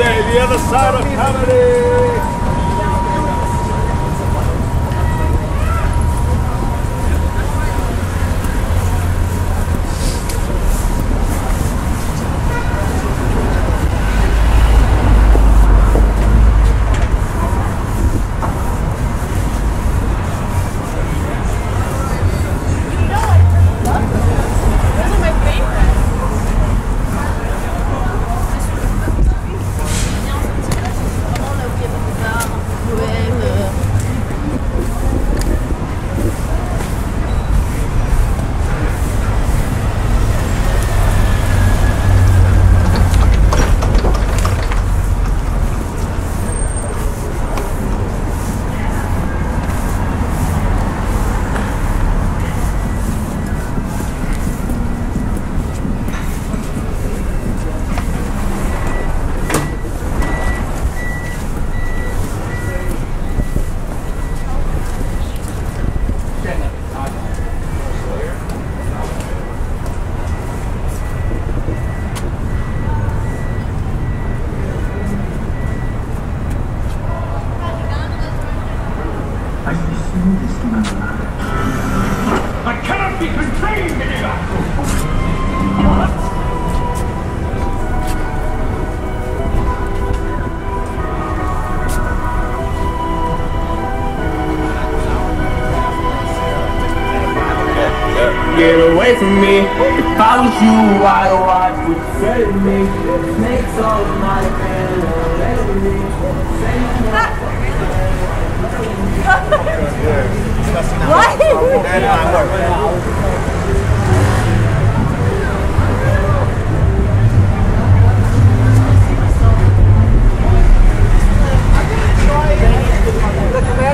Tuesday, the other side of comedy. I cannot be contained any longer! What? Get away from me! If I was you, I would save me. Snakes all of my hand, let me.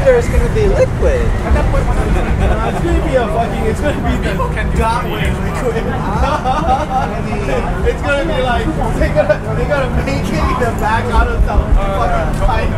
It's gonna be liquid. It's gonna be a fucking. It's gonna be the Godwin liquid. It's gonna be like they gotta make it the back out of the fucking pipe.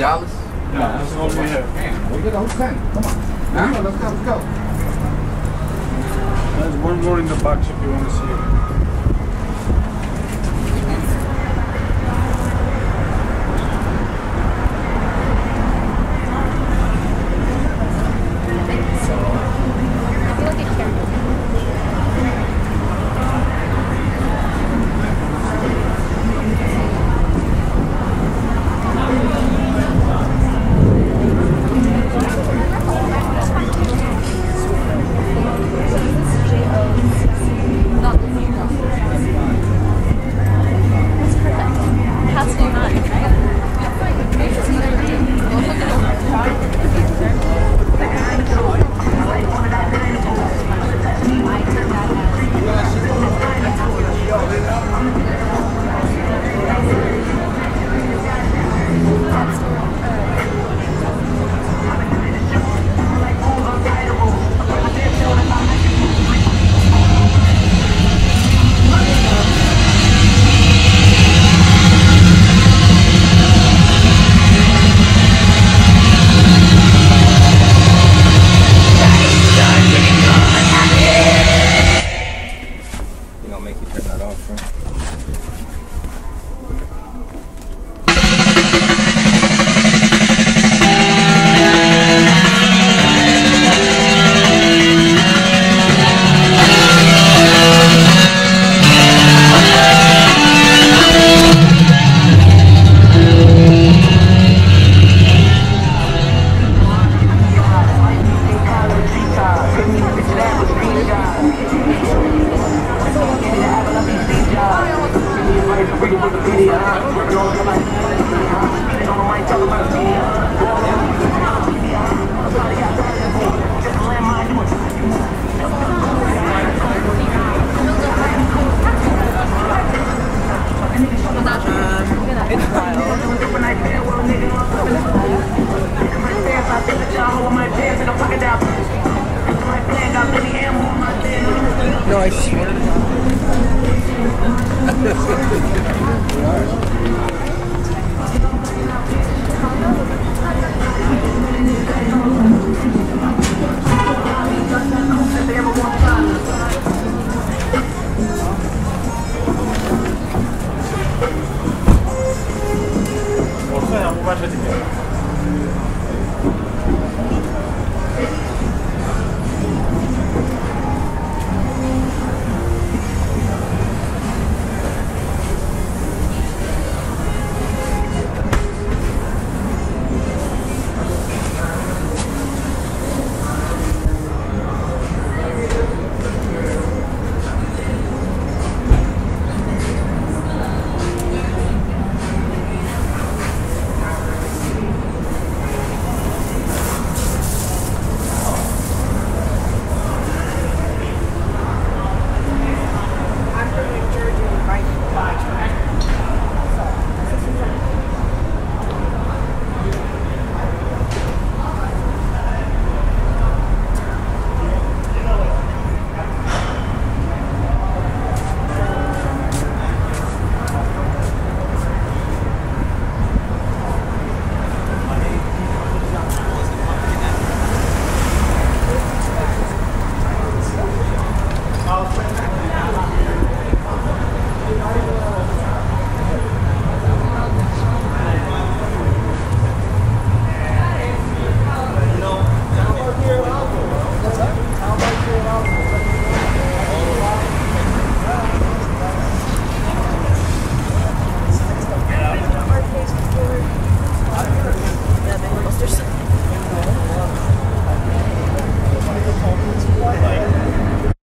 $20? No, that's over here. Damn, we get those 10. Come on. Huh? Let's go, let's go. There's one more in the box if you want to see it. Make you turn that off, right?